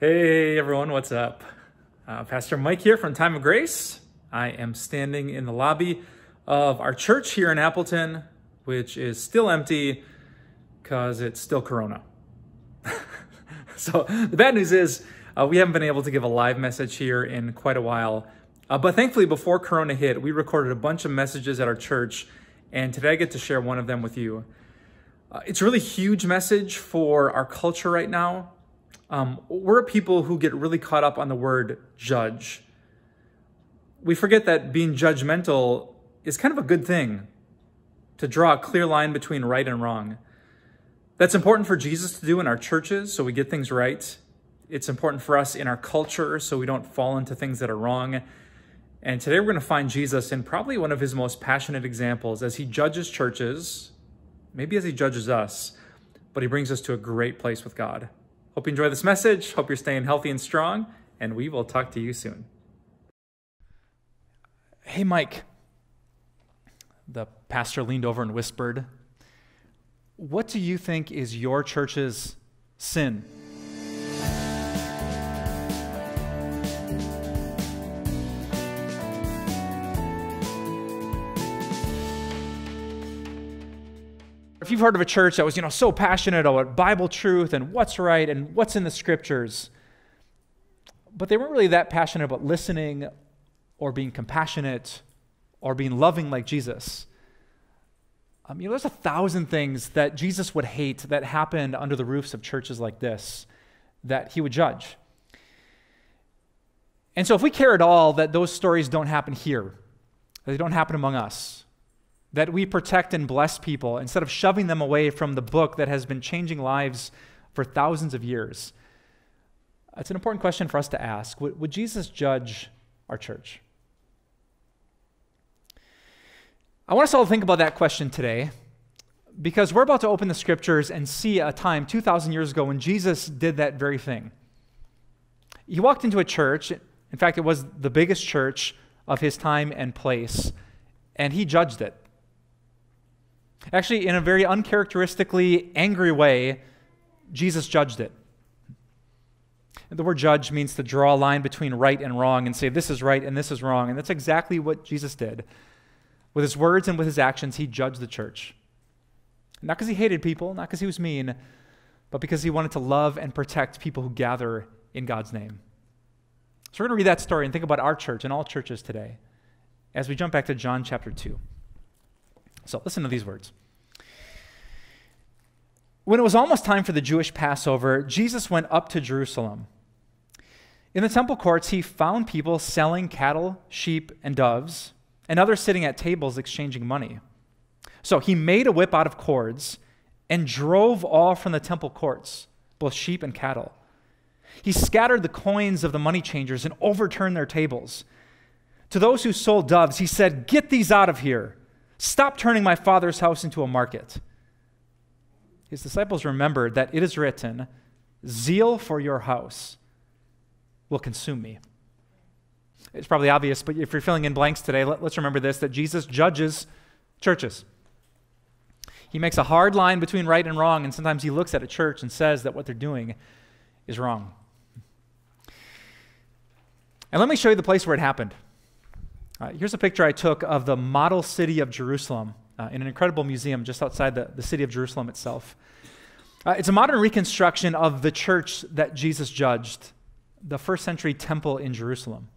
Hey everyone, what's up? Pastor Mike here from Time of Grace. I am standing in the lobby of our church here in Appleton, which is still empty because it's still Corona. So the bad news is we haven't been able to give a live message here in quite a while. But thankfully, before Corona hit, we recorded a bunch of messages at our church, and today I get to share one of them with you. It's a really huge message for our culture right now. We're a people who get really caught up on the word judge. We forget that being judgmental is kind of a good thing, to draw a clear line between right and wrong. That's important for Jesus to do in our churches so we get things right. It's important for us in our culture so we don't fall into things that are wrong. And today we're going to find Jesus in probably one of his most passionate examples as he judges churches, maybe as he judges us, but he brings us to a great place with God. Hope you enjoy this message. Hope you're staying healthy and strong, and we will talk to you soon. Hey, Mike. The pastor leaned over and whispered, "What do you think is your church's sin?" If you've heard of a church that was, so passionate about Bible truth and what's right and what's in the scriptures, but they weren't really that passionate about listening or being compassionate or being loving like Jesus. There's 1,000 things that Jesus would hate that happened under the roofs of churches like this that he would judge. And so if we care at all that those stories don't happen here, that they don't happen among us, that we protect and bless people instead of shoving them away from the book that has been changing lives for thousands of years. It's an important question for us to ask. Would Jesus judge our church? I want us all to think about that question today, because we're about to open the scriptures and see a time 2,000 years ago when Jesus did that very thing. He walked into a church. In fact, it was the biggest church of his time and place, and he judged it. Actually, in a very uncharacteristically angry way, Jesus judged it. The word judge means to draw a line between right and wrong and say this is right and this is wrong. And that's exactly what Jesus did. With his words and with his actions, he judged the church. Not because he hated people, not because he was mean, but because he wanted to love and protect people who gather in God's name. So we're going to read that story and think about our church and all churches today as we jump back to John chapter 2. So listen to these words. When it was almost time for the Jewish Passover, Jesus went up to Jerusalem. In the temple courts, he found people selling cattle, sheep, and doves, and others sitting at tables exchanging money. So he made a whip out of cords and drove all from the temple courts, both sheep and cattle. He scattered the coins of the money changers and overturned their tables. To those who sold doves, he said, "Get these out of here. Stop turning my Father's house into a market." His disciples remembered that it is written, "Zeal for your house will consume me." It's probably obvious, but if you're filling in blanks today, let's remember this, that Jesus judges churches. He makes a hard line between right and wrong, and sometimes he looks at a church and says that what they're doing is wrong. And let me show you the place where it happened. Here's a picture I took of the model city of Jerusalem in an incredible museum just outside the city of Jerusalem itself. It's a modern reconstruction of the church that Jesus judged, the first century temple in Jerusalem.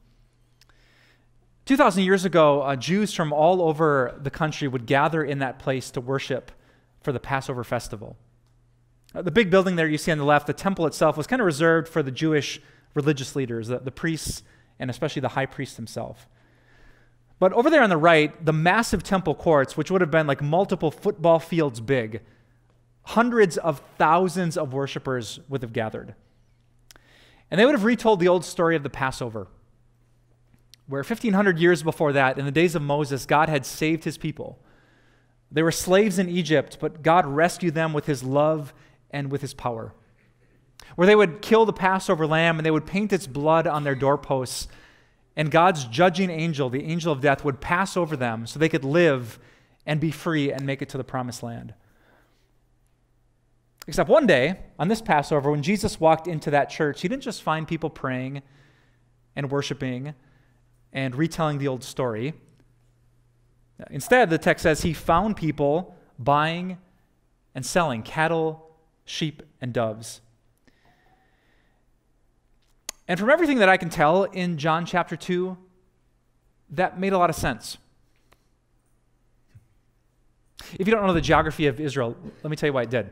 2,000 years ago, Jews from all over the country would gather in that place to worship for the Passover festival. The big building there you see on the left, the temple itself, was kind of reserved for the Jewish religious leaders, the priests, and especially the high priest himself. But over there on the right, the massive temple courts, which would have been like multiple football fields big, hundreds of thousands of worshipers would have gathered. And they would have retold the old story of the Passover, where 1,500 years before that, in the days of Moses, God had saved his people. They were slaves in Egypt, but God rescued them with his love and with his power. Where they would kill the Passover lamb and they would paint its blood on their doorposts, and God's judging angel, the angel of death, would pass over them so they could live and be free and make it to the promised land. Except one day, on this Passover, when Jesus walked into that church, he didn't just find people praying and worshiping and retelling the old story. Instead, the text says he found people buying and selling cattle, sheep, and doves. And from everything that I can tell in John chapter 2, that made a lot of sense. If you don't know the geography of Israel, let me tell you why it did.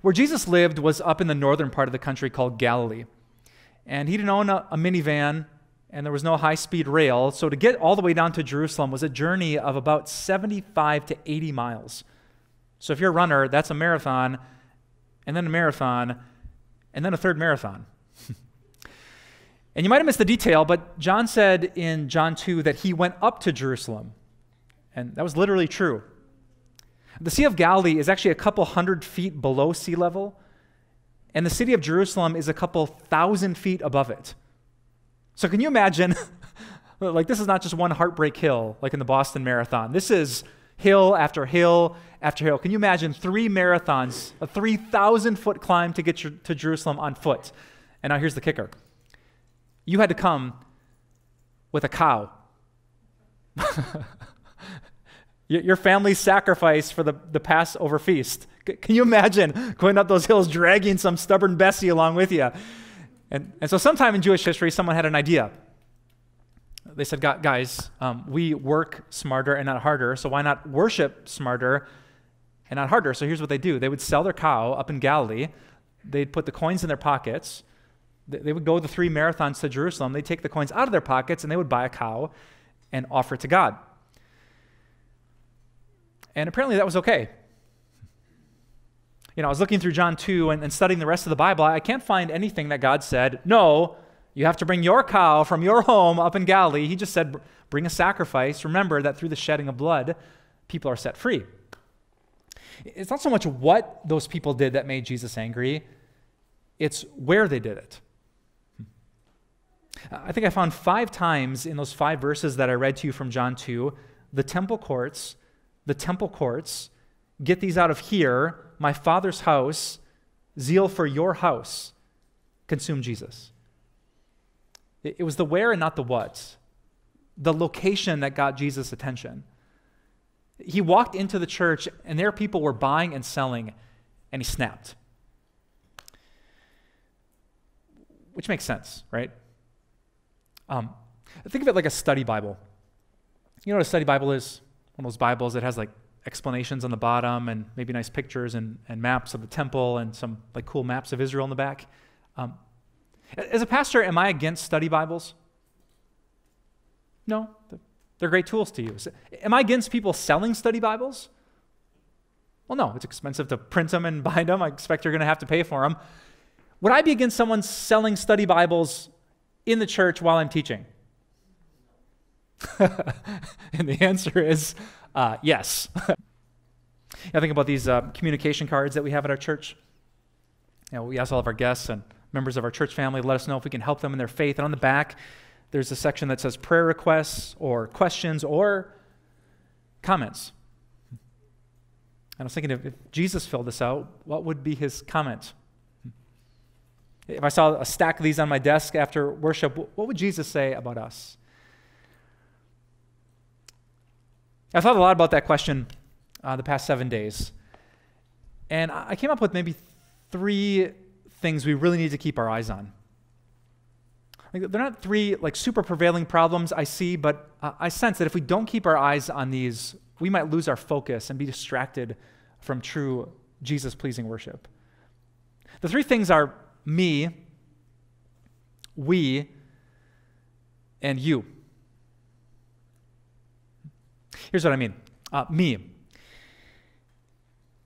Where Jesus lived was up in the northern part of the country called Galilee. And he didn't own a minivan, and there was no high-speed rail, so to get all the way down to Jerusalem was a journey of about 75 to 80 miles. So if you're a runner, that's a marathon, and then a marathon, and then a third marathon. And you might have missed the detail, but John said in John 2 that he went up to Jerusalem, and that was literally true. The Sea of Galilee is actually a couple hundred feet below sea level, and the city of Jerusalem is a couple thousand feet above it. So can you imagine, like, this is not just one heartbreak hill, like in the Boston Marathon. This is hill after hill after hill. Can you imagine 3 marathons, a 3,000-foot climb to get to Jerusalem on foot? And now here's the kicker. You had to come with a cow. Your family's sacrifice for the Passover feast. Can you imagine going up those hills, dragging some stubborn Bessie along with you? And so sometime in Jewish history, someone had an idea. They said, guys, we work smarter and not harder, so why not worship smarter and not harder? So here's what they do. They would sell their cow up in Galilee. They'd put the coins in their pockets. They would go the 3 marathons to Jerusalem. They'd take the coins out of their pockets, and they would buy a cow and offer it to God. And apparently that was okay. You know, I was looking through John 2 and studying the rest of the Bible. I can't find anything that God said, no, you have to bring your cow from your home up in Galilee. He just said, bring a sacrifice. Remember that through the shedding of blood, people are set free. It's not so much what those people did that made Jesus angry. It's where they did it. I think I found 5 times in those 5 verses that I read to you from John 2, the temple courts, get these out of here, my Father's house, zeal for your house, consume Jesus. It was the where and not the what, the location that got Jesus' attention. He walked into the church, and there people were buying and selling, and he snapped. Which makes sense, right? Think of it like a study Bible. You know what a study Bible is? One of those Bibles that has like explanations on the bottom and maybe nice pictures and maps of the temple and some like cool maps of Israel in the back. As a pastor, am I against study Bibles? No, they're great tools to use. Am I against people selling study Bibles? Well, no, it's expensive to print them and bind them. I expect you're going to have to pay for them. Would I be against someone selling study Bibles in the church while I'm teaching? And the answer is yes. I think about these communication cards that we have at our church. You know, we ask all of our guests and members of our church family to let us know if we can help them in their faith. And on the back, there's a section that says prayer requests or questions or comments. And I was thinking, if Jesus filled this out, what would be his comment? If I saw a stack of these on my desk after worship, what would Jesus say about us? I thought a lot about that question the past 7 days, and I came up with maybe 3 things we really need to keep our eyes on. Like, they're not 3 like super prevailing problems I see, but I sense that if we don't keep our eyes on these, we might lose our focus and be distracted from true Jesus-pleasing worship. The 3 things are me, we, and you. Here's what I mean. Me.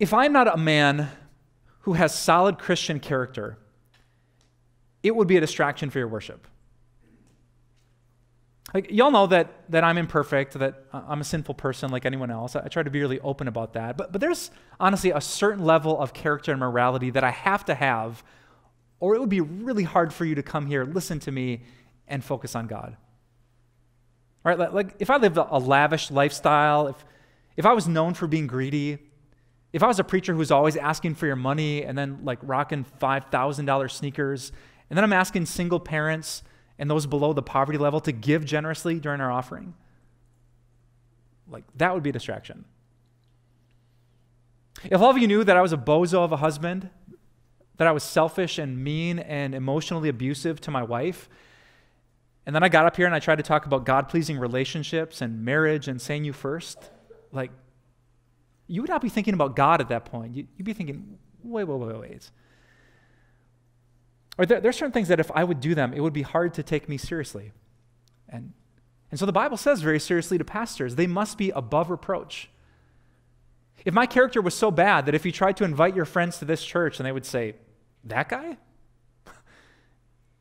If I'm not a man who has solid Christian character, it would be a distraction for your worship. Like, y'all know that I'm imperfect, that I'm a sinful person like anyone else. I try to be really open about that. But there's honestly a certain level of character and morality that I have to have, or it would be really hard for you to come here, listen to me, and focus on God. All right, like if I lived a lavish lifestyle, if I was known for being greedy, If I was a preacher who's always asking for your money and then like rocking $5,000 sneakers, and then I'm asking single parents and those below the poverty level to give generously during our offering, like that would be a distraction. If all of you knew that I was a bozo of a husband, that I was selfish and mean and emotionally abusive to my wife, and then I got up here and I tried to talk about God-pleasing relationships and marriage and saying you first, like, you would not be thinking about God at that point. You'd be thinking, wait. Or there are certain things that if I would do them, it would be hard to take me seriously. And so the Bible says very seriously to pastors, they must be above reproach. If my character was so bad that if you tried to invite your friends to this church and they would say, that guy?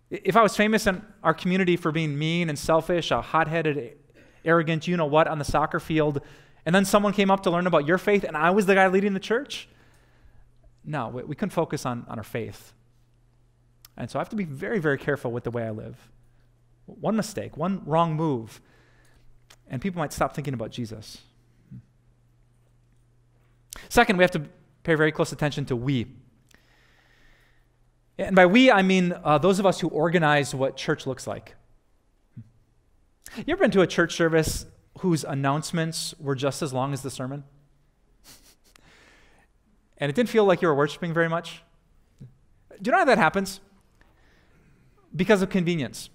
If I was famous in our community for being mean and selfish, a hot-headed, arrogant, you-know-what on the soccer field, and then someone came up to learn about your faith and I was the guy leading the church? No, we couldn't focus on our faith. And so I have to be very, very careful with the way I live. One mistake, one wrong move, and people might stop thinking about Jesus. Second, we have to pay very close attention to we. And by we, I mean those of us who organize what church looks like. You ever been to a church service whose announcements were just as long as the sermon? And it didn't feel like you were worshiping very much? Do you know how that happens? Because of convenience.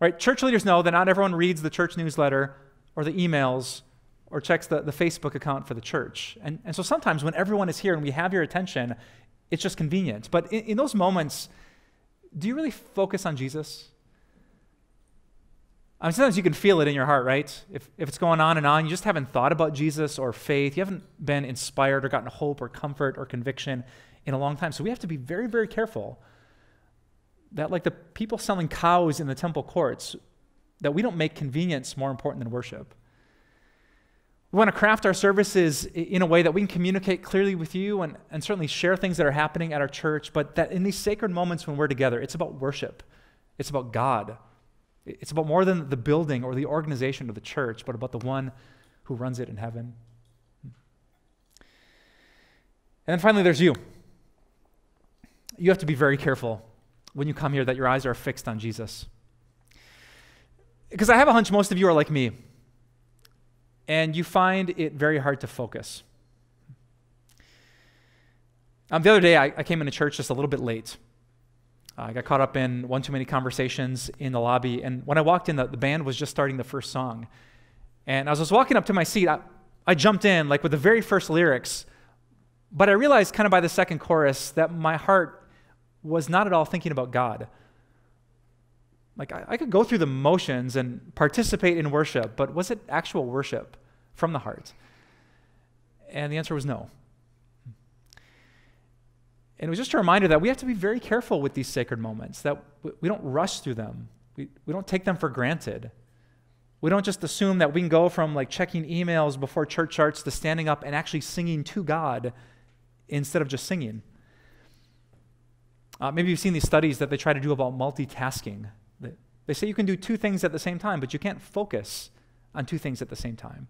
Right? Church leaders know that not everyone reads the church newsletter or the emails or checks the Facebook account for the church. And so sometimes when everyone is here and we have your attention, it's just convenient. But in those moments, do you really focus on Jesus? I mean, sometimes you can feel it in your heart, right? If it's going on and on, you just haven't thought about Jesus or faith. You haven't been inspired or gotten hope or comfort or conviction in a long time. So we have to be very, very careful that like the people selling cows in the temple courts, that we don't make convenience more important than worship. We want to craft our services in a way that we can communicate clearly with you and certainly share things that are happening at our church, but that in these sacred moments when we're together, it's about worship. It's about God. It's about more than the building or the organization of the church, but about the one who runs it in heaven. And then finally, there's you. You have to be very careful when you come here that your eyes are fixed on Jesus. Because I have a hunch most of you are like me. And you find it very hard to focus. The other day, I came into church just a little bit late. I got caught up in one too many conversations in the lobby, and when I walked in, the band was just starting the first song. And as I was walking up to my seat, I jumped in like with the very first lyrics, but I realized kind of by the second chorus that my heart was not at all thinking about God. Like I could go through the motions and participate in worship, but was it actual worship from the heart? And the answer was no. And it was just a reminder that we have to be very careful with these sacred moments, that we don't rush through them. We don't take them for granted. We don't just assume that we can go from like checking emails before church starts to standing up and actually singing to God instead of just singing. Maybe you've seen these studies that they try to do about multitasking. They say you can do two things at the same time, but you can't focus on two things at the same time.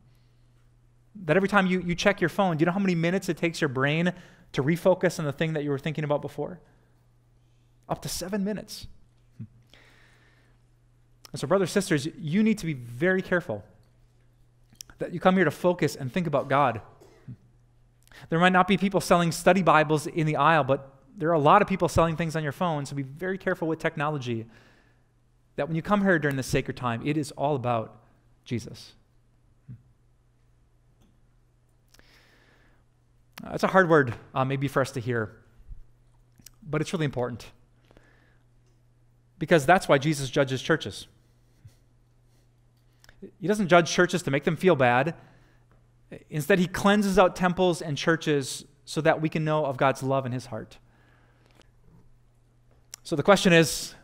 That every time you check your phone, do you know how many minutes it takes your brain to refocus on the thing that you were thinking about before? Up to 7 minutes. And so brothers, sisters, you need to be very careful that you come here to focus and think about God. There might not be people selling study Bibles in the aisle, but there are a lot of people selling things on your phone, so be very careful with technology. That when you come here during this sacred time, it is all about Jesus. That's a hard word maybe for us to hear, but it's really important because that's why Jesus judges churches. He doesn't judge churches to make them feel bad. Instead, he cleanses out temples and churches so that we can know of God's love in his heart. So the question is,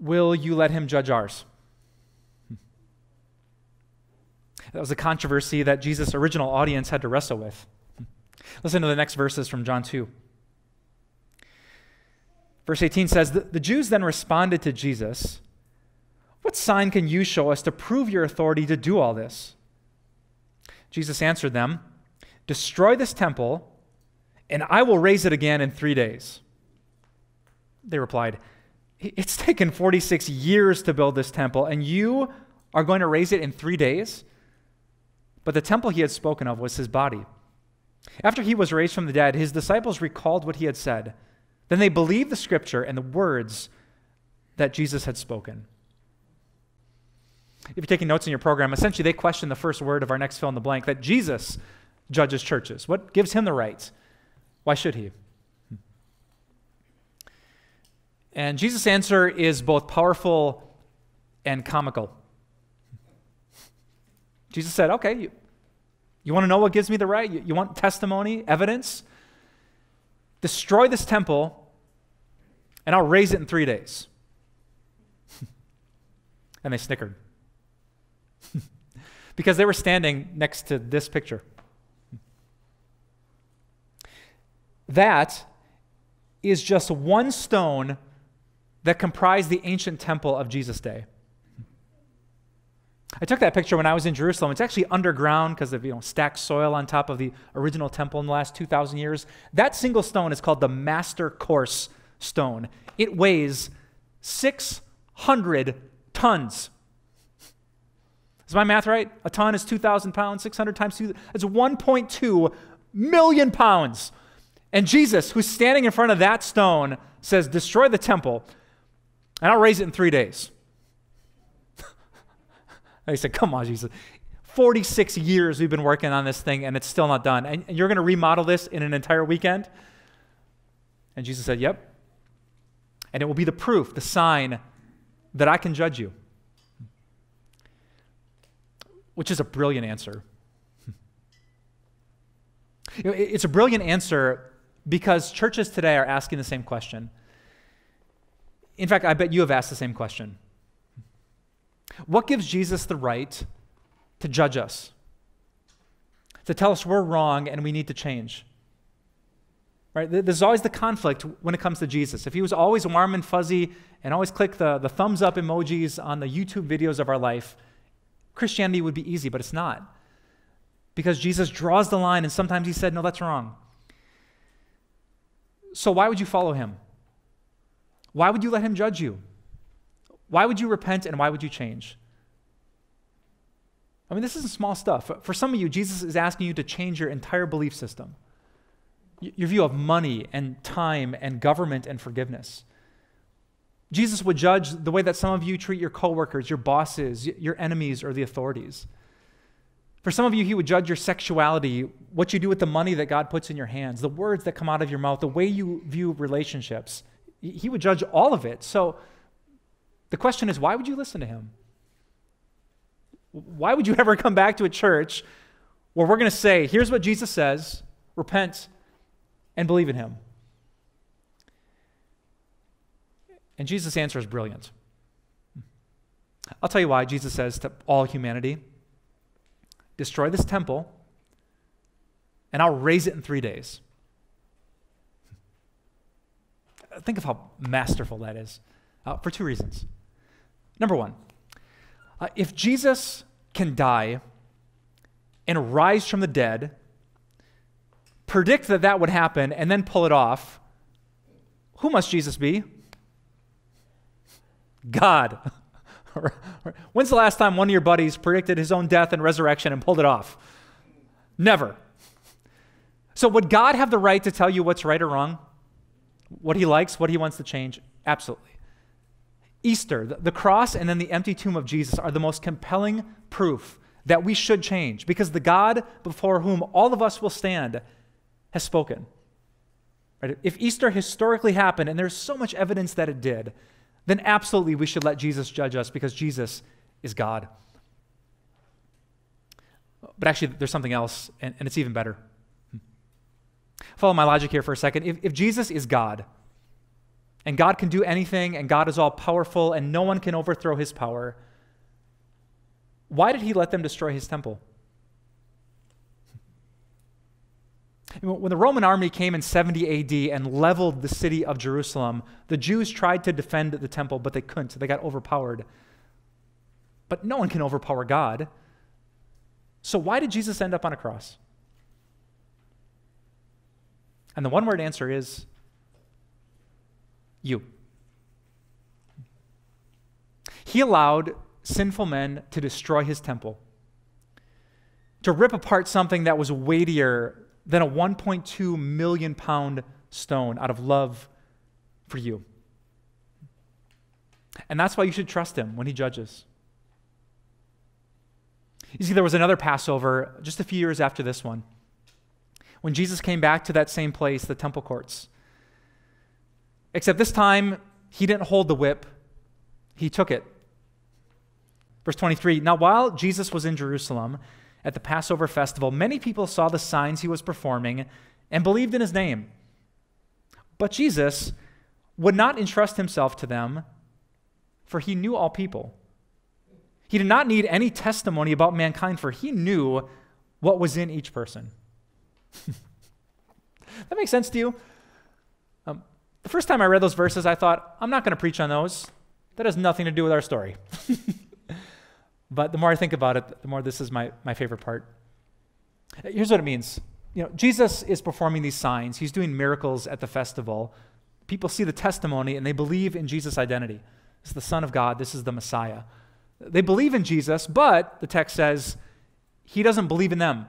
will you let him judge ours? That was a controversy that Jesus' original audience had to wrestle with. Listen to the next verses from John 2. Verse 18 says, The Jews then responded to Jesus, "What sign can you show us to prove your authority to do all this?" Jesus answered them, destroy this temple, and I will raise it again in 3 days. They replied, it's taken 46 years to build this temple, and you are going to raise it in 3 days? But the temple he had spoken of was his body. After he was raised from the dead, his disciples recalled what he had said. Then they believed the scripture and the words that Jesus had spoken. If you're taking notes in your program, essentially they question the first word of our next fill in the blank, that Jesus judges churches. What gives him the right? Why should he? And Jesus' answer is both powerful and comical. Jesus said, okay, you want to know what gives me the right? You want testimony, evidence? Destroy this temple, and I'll raise it in 3 days. And they snickered. Because they were standing next to this picture. That is just one stone that comprised the ancient temple of Jesus' day. I took that picture when I was in Jerusalem. It's actually underground because of stacked soil on top of the original temple in the last 2,000 years. That single stone is called the Master Course Stone. It weighs 600 tons. Is my math right? A ton is 2,000 pounds, 600 times 2. That's 1.2 million pounds. And Jesus, who's standing in front of that stone, says, destroy the temple, and I'll raise it in 3 days. They said, come on, Jesus. 46 years we've been working on this thing, and it's still not done. And you're going to remodel this in an entire weekend? And Jesus said, yep. And it will be the proof, the sign that I can judge you. Which is a brilliant answer. It's a brilliant answer because churches today are asking the same question. In fact, I bet you have asked the same question. What gives Jesus the right to judge us? To tell us we're wrong and we need to change? Right? There's always the conflict when it comes to Jesus. If he was always warm and fuzzy and always click the thumbs up emojis on the YouTube videos of our life, Christianity would be easy, but it's not. Because Jesus draws the line and sometimes he said, no, that's wrong. So why would you follow him? Why would you let him judge you? Why would you repent and why would you change? I mean, this isn't small stuff. For some of you, Jesus is asking you to change your entire belief system, your view of money and time and government and forgiveness. Jesus would judge the way that some of you treat your coworkers, your bosses, your enemies, or the authorities. For some of you, he would judge your sexuality, what you do with the money that God puts in your hands, the words that come out of your mouth, the way you view relationships. He would judge all of it. So the question is, why would you listen to him? Why would you ever come back to a church where we're going to say, here's what Jesus says, repent and believe in him? And Jesus' answer is brilliant. I'll tell you why. Jesus says to all humanity, destroy this temple and I'll raise it in 3 days. Think of how masterful that is for two reasons. Number one, if Jesus can die and rise from the dead, predict that that would happen, and then pull it off, who must Jesus be? God. When's the last time one of your buddies predicted his own death and resurrection and pulled it off? Never. So would God have the right to tell you what's right or wrong? What he likes, what he wants to change? Absolutely. Easter, the cross, and then the empty tomb of Jesus are the most compelling proof that we should change because the God before whom all of us will stand has spoken. Right? If Easter historically happened, and there's so much evidence that it did, then absolutely we should let Jesus judge us because Jesus is God. But actually, there's something else, and it's even better. Follow my logic here for a second. If Jesus is God, and God can do anything, and God is all powerful, and no one can overthrow his power, why did he let them destroy his temple? When the Roman army came in 70 AD and leveled the city of Jerusalem, the Jews tried to defend the temple, but they couldn't. So they got overpowered. But no one can overpower God. So why did Jesus end up on a cross? And the one-word answer is you. He allowed sinful men to destroy his temple, to rip apart something that was weightier than a 1.2 million pound stone out of love for you. And that's why you should trust him when he judges. You see, there was another Passover just a few years after this one, when Jesus came back to that same place, the temple courts. Except this time, he didn't hold the whip. He took it. Verse 23, now while Jesus was in Jerusalem at the Passover festival, many people saw the signs he was performing and believed in his name. But Jesus would not entrust himself to them, for he knew all people. He did not need any testimony about mankind, for he knew what was in each person. That makes sense to you? The first time I read those verses, I thought, I'm not going to preach on those. That has nothing to do with our story. But the more I think about it, the more this is my favorite part. Here's what it means. You know, Jesus is performing these signs. He's doing miracles at the festival. People see the testimony, and they believe in Jesus' identity. This is the Son of God. This is the Messiah. They believe in Jesus, but the text says he doesn't believe in them.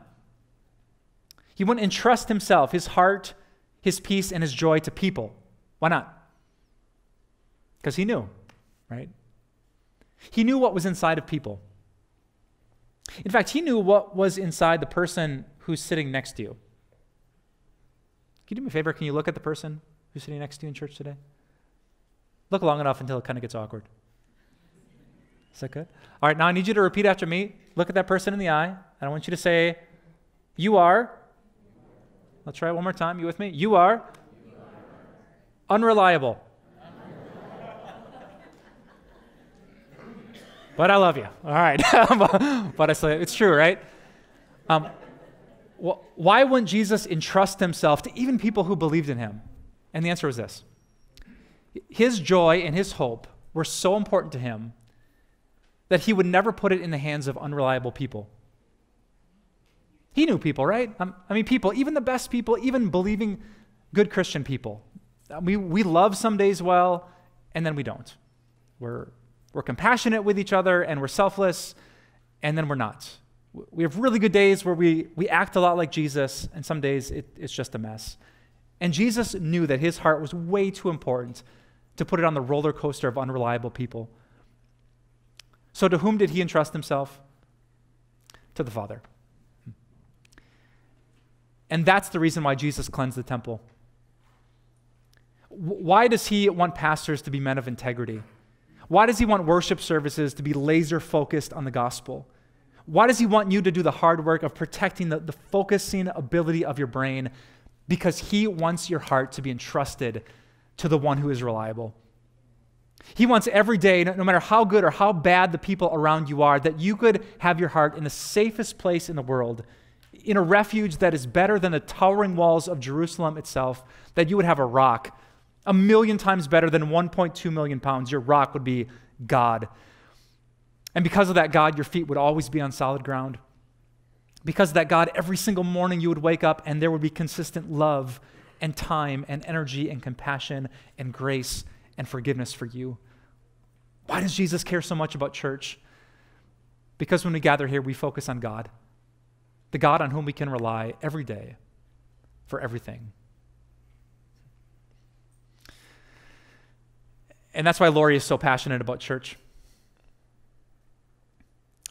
He wouldn't entrust himself, his heart, his peace, and his joy to people. Why not? Because he knew, right? He knew what was inside of people. In fact, he knew what was inside the person who's sitting next to you. Can you do me a favor? Can you look at the person who's sitting next to you in church today? Look long enough until it kind of gets awkward. Is that good? All right, now I need you to repeat after me. Look at that person in the eye, and I want you to say, you are. I'll try it one more time. You with me? You are. You are. Unreliable. But I love you. All right. But I say it's true, right? Why wouldn't Jesus entrust himself to even people who believed in him? And the answer was this. His joy and his hope were so important to him that he would never put it in the hands of unreliable people. He knew people, right? I mean, people, even the best people, even believing good Christian people. We love some days well, and then we don't. We're compassionate with each other, and we're selfless, and then we're not. We have really good days where we act a lot like Jesus, and some days it's just a mess. And Jesus knew that his heart was way too important to put it on the roller coaster of unreliable people. So to whom did he entrust himself? To the Father. And that's the reason why Jesus cleansed the temple. Why does he want pastors to be men of integrity? Why does he want worship services to be laser focused on the gospel? Why does he want you to do the hard work of protecting the focusing ability of your brain? Because he wants your heart to be entrusted to the one who is reliable. He wants every day, no matter how good or how bad the people around you are, that you could have your heart in the safest place in the world, in a refuge that is better than the towering walls of Jerusalem itself, that you would have a rock, 1,000,000 times better than 1.2 million pounds. Your rock would be God. And because of that God, your feet would always be on solid ground. Because of that God, every single morning you would wake up and there would be consistent love and time and energy and compassion and grace and forgiveness for you. Why does Jesus care so much about church? Because when we gather here, we focus on God, the God on whom we can rely every day for everything. And that's why Lori is so passionate about church.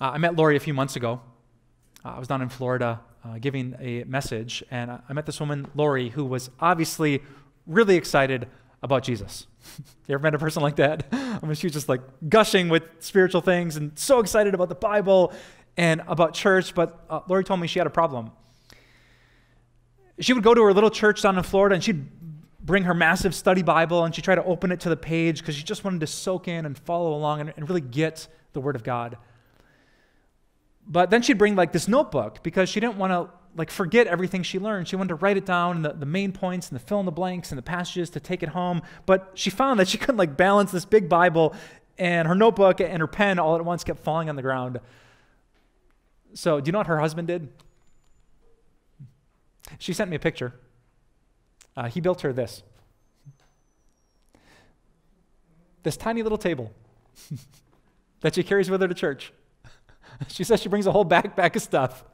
I met Lori a few months ago. I was down in Florida giving a message, and I met this woman, Lori, who was obviously really excited about Jesus. You ever met a person like that? I mean, she was just like gushing with spiritual things and so excited about the Bible and about church, but Lori told me she had a problem. She would go to her little church down in Florida and she'd bring her massive study Bible and she'd try to open it to the page because she just wanted to soak in and follow along and really get the Word of God. But then she'd bring like this notebook because she didn't want to like forget everything she learned. She wanted to write it down and the main points and the fill in the blanks and the passages to take it home. But she found that she couldn't like balance this big Bible, and her notebook and her pen all at once kept falling on the ground. So do you know what her husband did? She sent me a picture. He built her this tiny little table that she carries with her to church. She says she brings a whole backpack of stuff.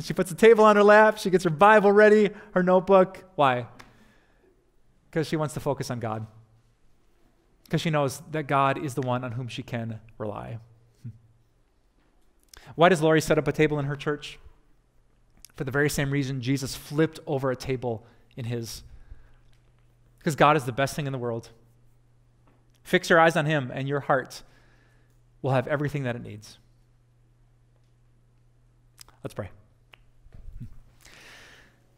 She puts a table on her lap. She gets her Bible ready, her notebook. Why? Because she wants to focus on God. Because she knows that God is the one on whom she can rely. Why does Lori set up a table in her church? For the very same reason Jesus flipped over a table in his. Because God is the best thing in the world. Fix your eyes on him and your heart will have everything that it needs. Let's pray.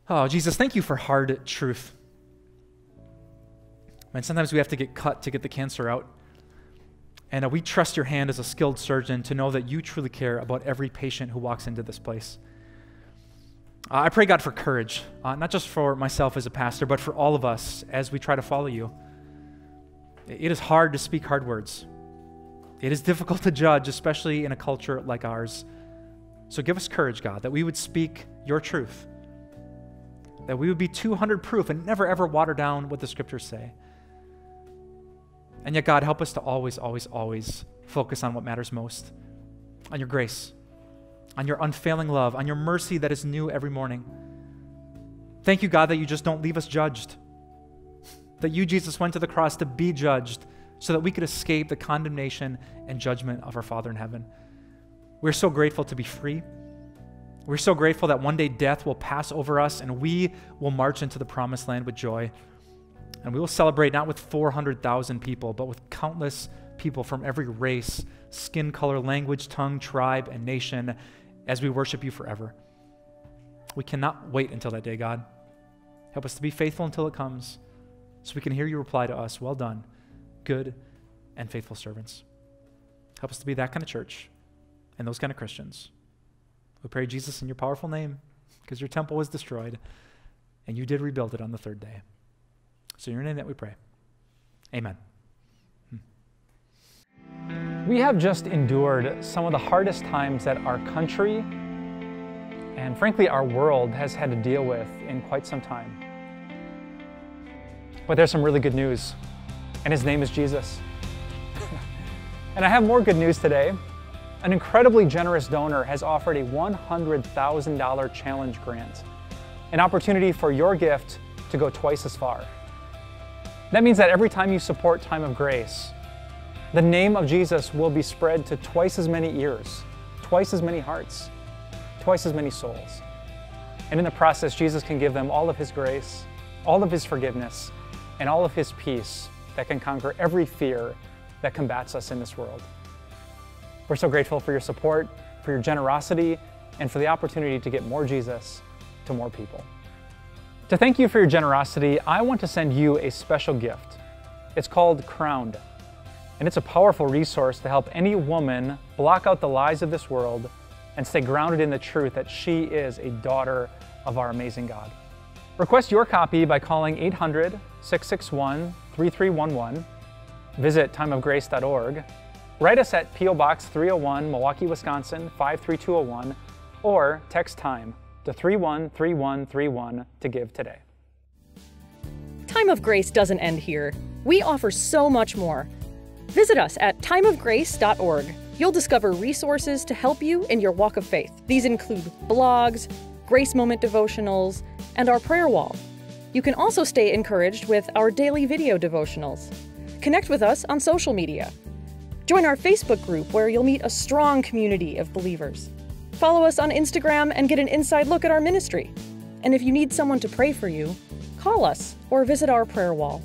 Oh, Jesus, thank you for hard truth. Man, sometimes we have to get cut to get the cancer out. And we trust your hand as a skilled surgeon to know that you truly care about every patient who walks into this place. I pray, God, for courage, not just for myself as a pastor, but for all of us as we try to follow you. It is hard to speak hard words. It is difficult to judge, especially in a culture like ours. So give us courage, God, that we would speak your truth, that we would be 200 proof and never, ever water down what the scriptures say. And yet, God, help us to always, always, always focus on what matters most, on your grace, on your unfailing love, on your mercy that is new every morning. Thank you, God, that you just don't leave us judged, that you, Jesus, went to the cross to be judged so that we could escape the condemnation and judgment of our Father in heaven. We're so grateful to be free. We're so grateful that one day death will pass over us and we will march into the promised land with joy. And we will celebrate not with 400,000 people, but with countless people from every race, skin color, language, tongue, tribe, and nation as we worship you forever. We cannot wait until that day, God. Help us to be faithful until it comes so we can hear you reply to us, well done, good and faithful servants. Help us to be that kind of church and those kind of Christians. We pray, Jesus, in your powerful name, because your temple was destroyed and you did rebuild it on the third day. So in your name that we pray. Amen. We have just endured some of the hardest times that our country and frankly our world has had to deal with in quite some time. But there's some really good news, and his name is Jesus. And I have more good news today. An incredibly generous donor has offered a $100,000 challenge grant, an opportunity for your gift to go twice as far. That means that every time you support Time of Grace, the name of Jesus will be spread to twice as many ears, twice as many hearts, twice as many souls. And in the process, Jesus can give them all of his grace, all of his forgiveness, and all of his peace that can conquer every fear that combats us in this world. We're so grateful for your support, for your generosity, and for the opportunity to get more Jesus to more people. To thank you for your generosity, I want to send you a special gift. It's called Crowned, and it's a powerful resource to help any woman block out the lies of this world and stay grounded in the truth that she is a daughter of our amazing God. Request your copy by calling 800-661-3311, visit timeofgrace.org, write us at P.O. Box 301, Milwaukee, Wisconsin, 53201, or text TIME to 313131 to give today. Time of Grace doesn't end here. We offer so much more. Visit us at timeofgrace.org. You'll discover resources to help you in your walk of faith. These include blogs, Grace Moment devotionals, and our prayer wall. You can also stay encouraged with our daily video devotionals. Connect with us on social media. Join our Facebook group where you'll meet a strong community of believers. Follow us on Instagram and get an inside look at our ministry. And if you need someone to pray for you, call us or visit our prayer wall.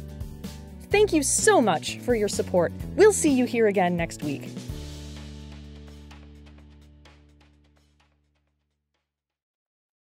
Thank you so much for your support. We'll see you here again next week.